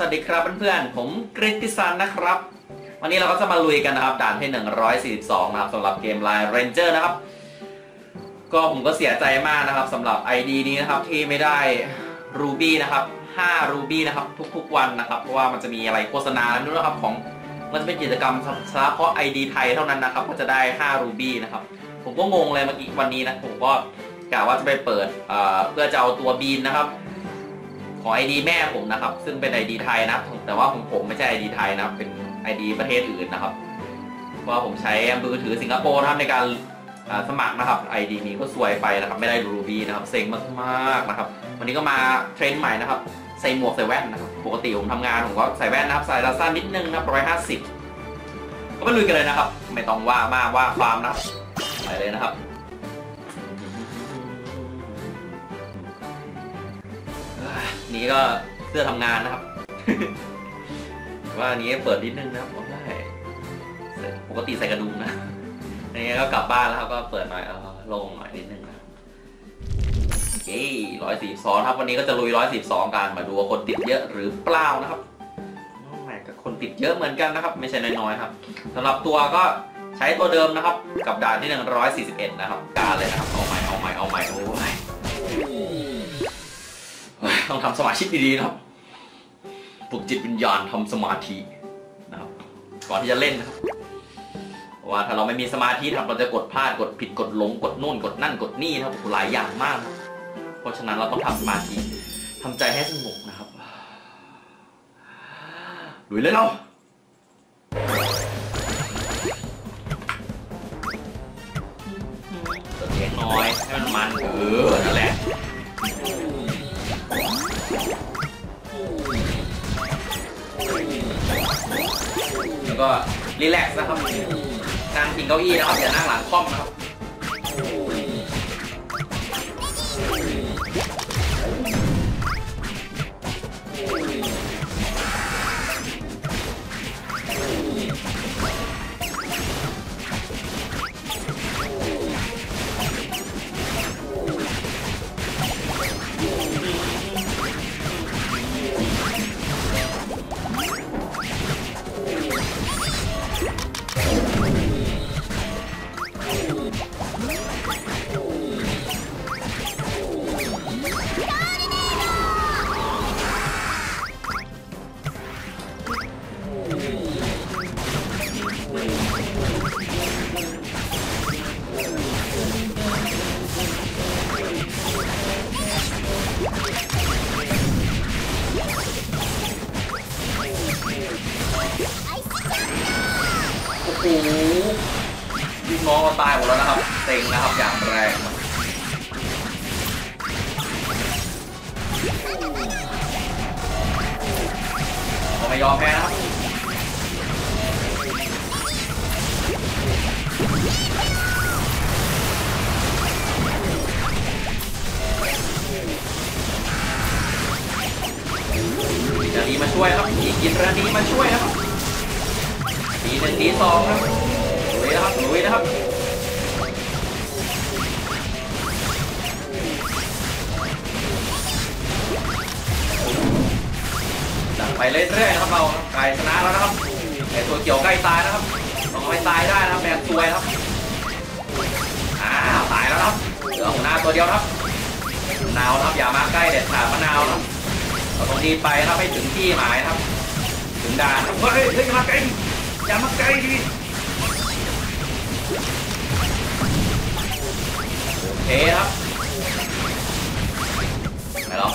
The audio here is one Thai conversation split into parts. สวัสดีครับเพื่อนๆผมKhittisunนะครับวันนี้เราก็จะมาลุยกันนะครับด่านที่142นะครับสำหรับเกม Line Ranger นะครับก็ผมก็เสียใจมากนะครับสำหรับ ID นี้นะครับที่ไม่ได้รูบี้นะครับ5รูบี้นะครับทุกๆวันนะครับเพราะว่ามันจะมีอะไรโฆษณาด้วยนะครับของมันจะเป็นกิจกรรมเฉพาะเพราะ ID ไทยเท่านั้นนะครับก็จะได้5รูบี้นะครับผมก็งงเลยเมื่อกี้วันนี้นะผมก็กะว่าจะไปเปิดเพื่อจะเอาตัวบีนนะครับของ ID แม่ผมนะครับซึ่งเป็น ID ไทยนะแต่ว่าผมไม่ใช่ ID ไทยนะเป็น ID ประเทศอื่นนะครับว่าผมใช้มือถือสิงคโปร์ในการสมัครนะครับ ID นี้ก็ซวยไปนะครับไม่ได้รูบี้นะครับเซ็งมากๆนะครับวันนี้ก็มาเทรนด์ใหม่นะครับใส่หมวกใส่แว่นนะครับปกติผมทำงานผมก็ใส่แว่นนะครับใส่ตาสั้นนิดนึงนะ150ก็ไปลุยกันเลยนะครับไม่ต้องว่ามากว่าความนะครับไปเลยนะครับนี่ก็เสื้อทำงานนะครับว่านี้เปิดนิดนึงนะครับผมได้ปกติใส่กระดุมนะอันนี้ก็กลับบ้านแล้วครับก็เปิดหน่อยลงหน่อยนิดนึงนะโอเค142ครับวันนี้ก็จะลุย142กันมาดูว่าคนติดเยอะหรือเปล่านะครับคนติดเยอะเหมือนกันนะครับไม่ใช่น้อยๆครับสำหรับตัวก็ใช้ตัวเดิมนะครับกับด่านที่141นะครับการเลยนะครับเอาใหม่โอ้ยต้องทำสมาธิดีๆครับปลุกจิตวิญญาณทำสมาธินะครับก่อนที่จะเล่นนะครับว่าถ้าเราไม่มีสมาธิครับเราจะกดพลาดกดผิดกดหลงกดนู่นกดนั่นกดนี่นะครับหลายอย่างมากนะเพราะฉะนั้นเราต้องทำสมาธิทำใจให้สงบนะครับลุยเลยเราเสียงน้อยให้มันนั่นแหละแล้วก็รีแลกซ์นะครับนั่งพิงเก้าอี้นะครับอย่านั่งหลังคล่อมนะครับโอ้โหยิงน้องก็ตายหมดแล้วนะครับเต็งนะครับอย่างแรงเราไม่ยอมแพ้นะครับกินอันนี้มาช่วยครับกินอันนี้มาช่วยครับ1 2ครับลุยนะครับดันไปเรื่อยๆนะครับเราไก่ชนะแล้วนะครับไก่ตัวเกี่ยวใกล้ตายนะครับต้องเอาให้ตายได้นะครับแบกตัวครับตายแล้วครับเหลือหัวหน้าตัวเดียวครับมะนาวครับอย่ามาใกล้เด็ดขาดมะนาวครับเราต้องรีบไปครับให้ถึงที่หมายครับถึงด่านเฮ้ยมาใกล้อย่ามาใกล้ดิโอเคครับไปแล้ว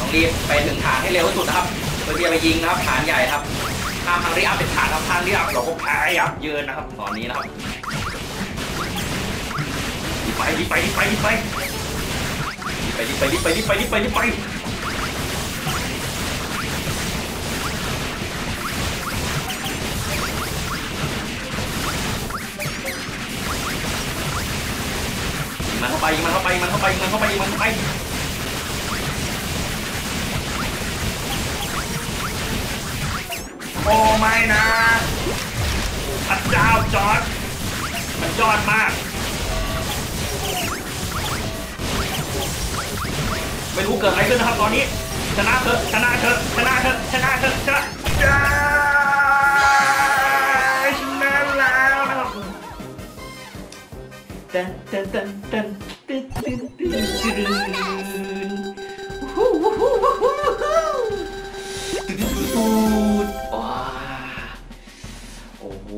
ต้องรีบไปถึงฐานให้เร็วที่สุดนะครับเพื่อที่จะไปยิงนะครับฐานใหญ่ครับข้ามทางรีอัพเป็นฐานครับทางรีอัพเราก็พายอัพเยินนะครับตอนนี้นะครับรีบไปมันเข้าไปโอ้ไม่นะพระเจ้าจอร์จมันยอดมากไม่รู้เกิดอะไรขึ้นนะครับตอนนี้ใจ ชนะเถอะชนะเถอะชนะเถอะชนะเถอะชนะแล้วนะครับโอ้โห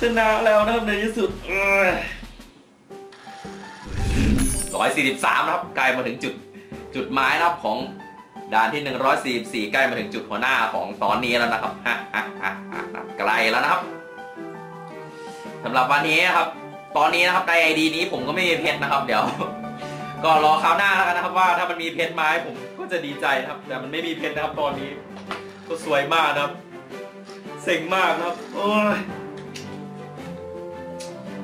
ชนะแล้วนะครับในที่สุด143นะครับใกล้มาถึงจุดหมายนะครับของด่านที่144ใกล้มาถึงจุดหัวหน้าของตอนนี้แล้วนะครับไกลแล้วนะครับสำหรับวันนี้นะครับตอนนี้นะครับใน ID นี้ผมก็ไม่มีเพชรนะครับเดี๋ยวก็รอคราวหน้าแล้วกันนะครับว่าถ้ามันมีเพชรไม้ผมก็จะดีใจนะครับแต่มันไม่มีเพชรนะครับตอนนี้ก็สวยมากนะครับเซ็งมากนะครับโอ้ย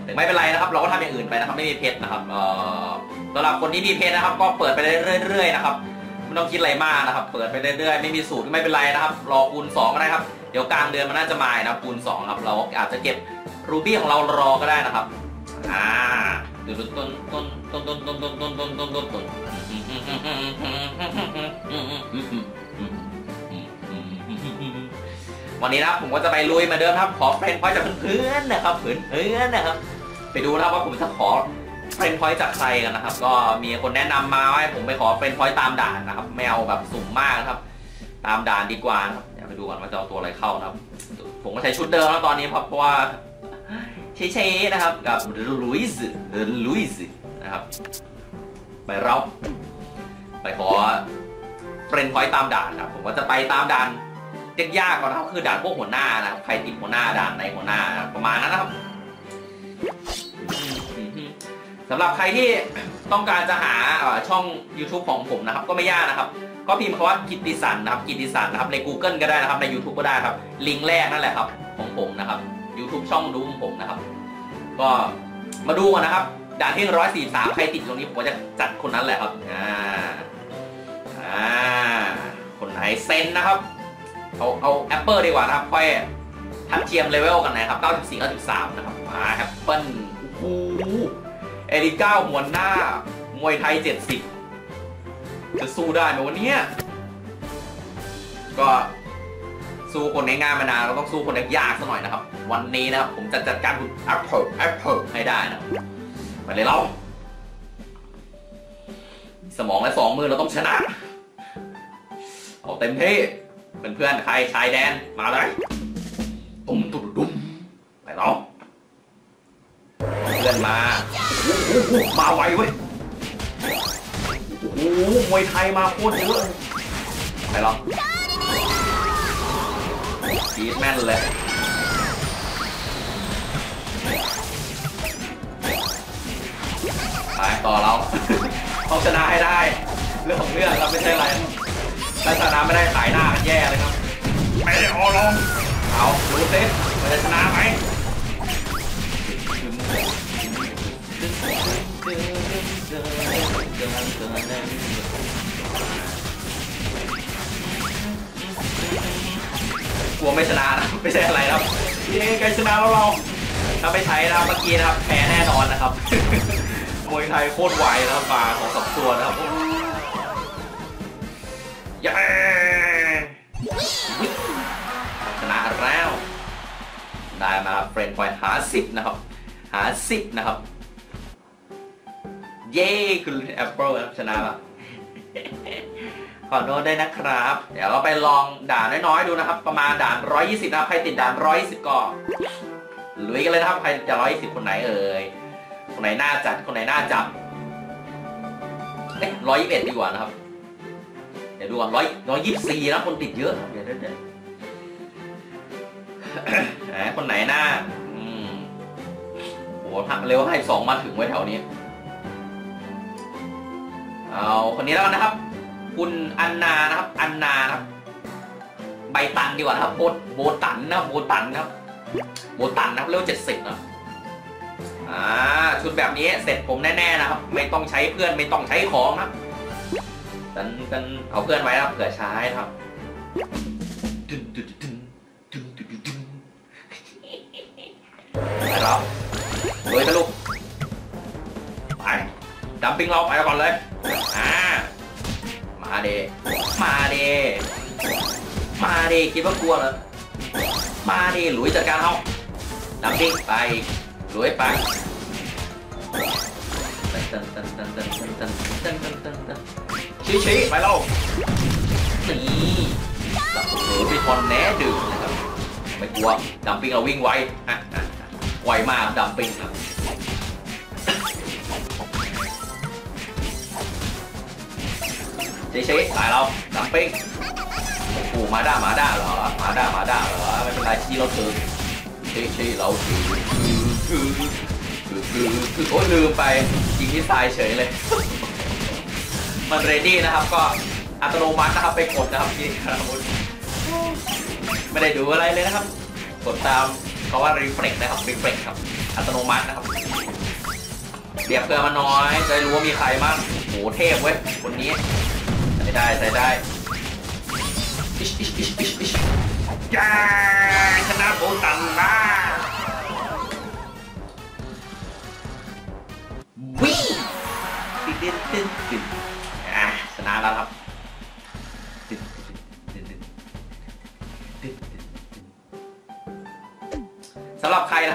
แต่ไม่เป็นไรนะครับเราก็ทำอย่างอื่นไปนะครับไม่มีเพชรนะครับสำหรับคนที่มีเพชรนะครับก็เปิดไปเรื่อยๆนะครับไม่ต้องคิดอะไรมากนะครับเปิดไปเรื่อยๆไม่มีสูตรไม่เป็นไรนะครับรอคูณ2ก็ได้ครับเดี๋ยวกลางเดือนมันน่าจะมานะครับคูณ2ครับเราอาจจะเก็บรูบี้ของเรารอก็ได้นะครับดูต้นวันนี้นะครับผมก็จะไปลุยมาเดิมครับขอเฟรนด์พอยต์จากเพื่อนๆนะครับเพื่อนนะครับไปดูนะครับว่าผมจะขอเฟรนด์พอยต์จากใครกันนะครับก็มีคนแนะนำมาให้ผมไปขอเฟรนด์พอยต์ตามด่านนะครับไม่เอาแบบสุ่มมากนะครับตามด่านดีกว่านะครับเดี๋ยวไปดูก่อนว่าจะเอาตัวอะไรเข้านะครับผมก็ใช้ชุดเดิมแล้วตอนนี้ครับเพราะว่าเชเชนะครับกับลุยส์นะครับไปเราไปขอเฟรนด์พอยต์ตามด่านนะครับผมก็จะไปตามด่านยากๆก่อนนะครับคือด่านพวกหัวหน้านะครับใครติดหัวหน้าด่านในหัวหน้าประมาณนั้นนะครับสำหรับใครที่ต้องการจะหาช่อง YouTube ของผมนะครับก็ไม่ยากนะครับก็พิมพ์คำว่าKhittisunนะครับKhittisunนะครับใน Google ก็ได้นะครับใน YouTube ก็ได้ครับลิงก์แรกนั่นแหละครับของผมนะครับ YouTube ช่องดูของผมนะครับก็มาดูกันนะครับด่านที่143ใครติดตรงนี้ผมจะจัดคนนั้นแหละครับคนไหนเซนนะครับเอาแอปเปิลดีกว่านะครับค่อยทัดเทียมเลเวลกันนะครับ94-93นะครับมาแอปเปิลเอริก้าหัวหน้ามวยไทย70จะสู้ได้ไหมวันนี้ก็สู้คนง่ายๆมานานเราต้องสู้คนยากๆสักหน่อยนะครับวันนี้นะครับผมจะจัดการคุณแอปเปิลให้ได้นะไปเลยเราสมองและ2มือเราต้องชนะเอาเต็มที่เพื่อนๆใครชายแดนมาเลยตุ้มตุ้มตุ้มไปเราเพื่อนมามาไวเว้ยโอ้โหมวยไทยมาโคตรเยอะไปเราดีแม่นเลยไปต่อเราต้องชนะให้ได้เรื่องของเรื่องเราไม่ใช่อะไรถ้าชนะไม่ได้สายหน้ากันแย่เลยครับไปเลยออลองเอาดูสิมันจะชนะไหมกลัวไม่ชนะนะไม่ใช่อะไรครับที่นี่ใครชนะแล้วเราถ้าไปใช้นะเมื่อกี้นะครับแพ้แน่นอนนะครับมวยไทยโคตรไวนะครับมาของสองตัวนะครับชนะแล้วได้มาเฟรนด์พอยต์50นะครับ50นะครับเย้คือแอปเปิลชนะมาขอโทษได้นะครับเดี๋ยวเราไปลองด่านน้อยๆดูนะครับประมาณด่าน120นะครับใครติดด่าน120ก็ลุยกันเลยนะครับใครจะ120คนไหนเอ่ยคนไหนหน้าจัดคนไหนหน้าจับ121ดีกว่านะครับเดี๋ยวดูก่อน124นะคนติดเยอะเดี๋ยวคนไหนหน้าโอ้โหหักเร็วให้2มาถึงไว้แถวนี้เอาคนนี้แล้วนะครับคุณอันนานะครับอันนาครับใบตันดีกว่านะครับโบตันนะโบตันนะครับเร็ว70นะชุดแบบนี้เสร็จผมแน่ๆนะครับไม่ต้องใช้เพื่อนไม่ต้องใช้ของนะกันเอาเพื่อนไว้นะครับเผื่อใช้ครับไปแล้วโดยทะลุ ปิงเราไปก่อนเลยมาเดมาเดมาเดคิดว่ากลัวเหรอมาเดหลุยจัดการเขาดับปิงไปหลุยไปชี้ๆไปเรานี่หลับหูพี่พรแหนดึงนะครับไม่กลัวดัมปิงเราวิ่งไวไวมากดัมปิงครับชี้ๆไปเราดัมปิงโอ้มาด้ามาด้าเหรอมาด้ามาด้าเหรอไม่เป็นไรชี้เราถือชี้ๆเราถือคือโอ้ลืมไปยิงที่ทรายเฉยเลยมันเรดี้นะครับก็อัตโนมัตินะครับไปกดนะครับที่คาราบุนไม่ได้ดูอะไรเลยนะครับกดตามเขาว่ารีเฟรชนะครับรีเฟรชครับอัตโนมัตินะครับเรียบเกลือมาน้อยจะรู้ว่ามีใครบ้างโหเทพเว้ยคนนี้ใส่ได้ใส่ได้ย่าชนะโบตันมาวิ่งติดติดชนะแล้วครับสำหรับใครนะคร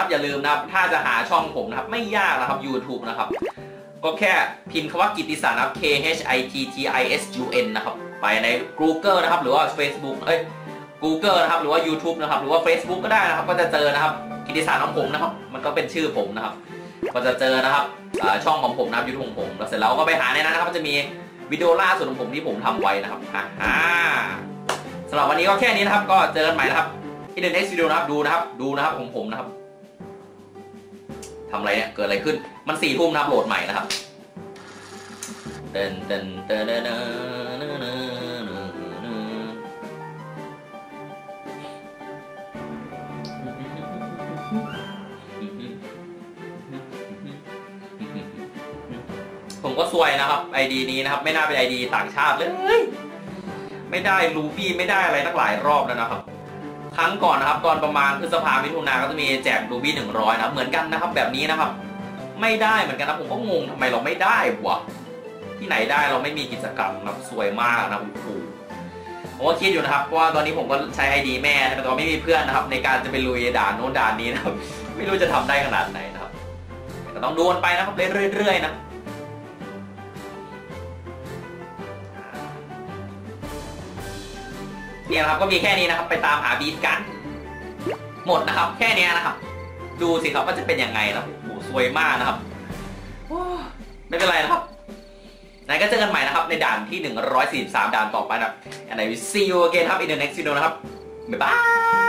ับอย่าลืมนะครับถ้าจะหาช่องผมนะครับไม่ยากนะครับ YouTube นะครับก็แค่พิมพ์คำว่ากิตติสันนะครับ K H I T T I S U N นะครับไปใน Google นะครับหรือว่า Facebook Google นะครับหรือว่า YouTube นะครับหรือว่า Facebook ก็ได้นะครับก็จะเจอนะครับกิตติสันของผมนะครับมันก็เป็นชื่อผมนะครับก็จะเจอนะครับช่องของผมนะครับยูทูบของผมแล้วเสร็จแล้วก็ไปหาในนั้นนะครับจะมีวิดีโอล่าสุดของผมที่ผมทำไว้นะครับสำหรับวันนี้ก็แค่นี้นะครับก็เจอกันใหม่นะครับที่เดินเทสวิดีโอนะครับดูนะครับของผมนะครับทำอะไรเนี่ยเกิดอะไรขึ้นมัน4 ทุ่มนะครับโหลดใหม่นะครับเดินผมก็ซวยนะครับไอดีนี้นะครับไม่น่าเป็นไอดีต่างชาติเลยไม่ได้รูบี้ไม่ได้อะไรตั้งหลายรอบแล้วนะครับครั้งก่อนนะครับก่อนประมาณพฤษภาคมมิถุนายนก็จะมีแจกรูบี้100นะเหมือนกันนะครับแบบนี้นะครับไม่ได้เหมือนกันนะผมก็งงทำไมเราไม่ได้วะที่ไหนได้เราไม่มีกิจกรรมนะซวยมากนะคุณครูผมก็คิดอยู่นะครับว่าตอนนี้ผมก็ใช้ไอดีแม่แต่ตอนไม่มีเพื่อนนะครับในการจะไปลุยด่านโน้นด่านนี้นะครับไม่รู้จะทำได้ขนาดไหนนะครับแต่ต้องดูกันไปนะครับเรื่อยๆนะเนี่ยครับก็มีแค่นี้นะครับไปตามหาบีทกันหมดนะครับแค่นี้นะครับดูสิครับว่าจะเป็นยังไงนะโอ้สวยมากนะครับไม่เป็นไรนะครับไหนก็เจอกันใหม่นะครับในด่านที่143ด่านต่อไปนะ and I will see you again ครับ in the next video นะครับบ๊ายบาย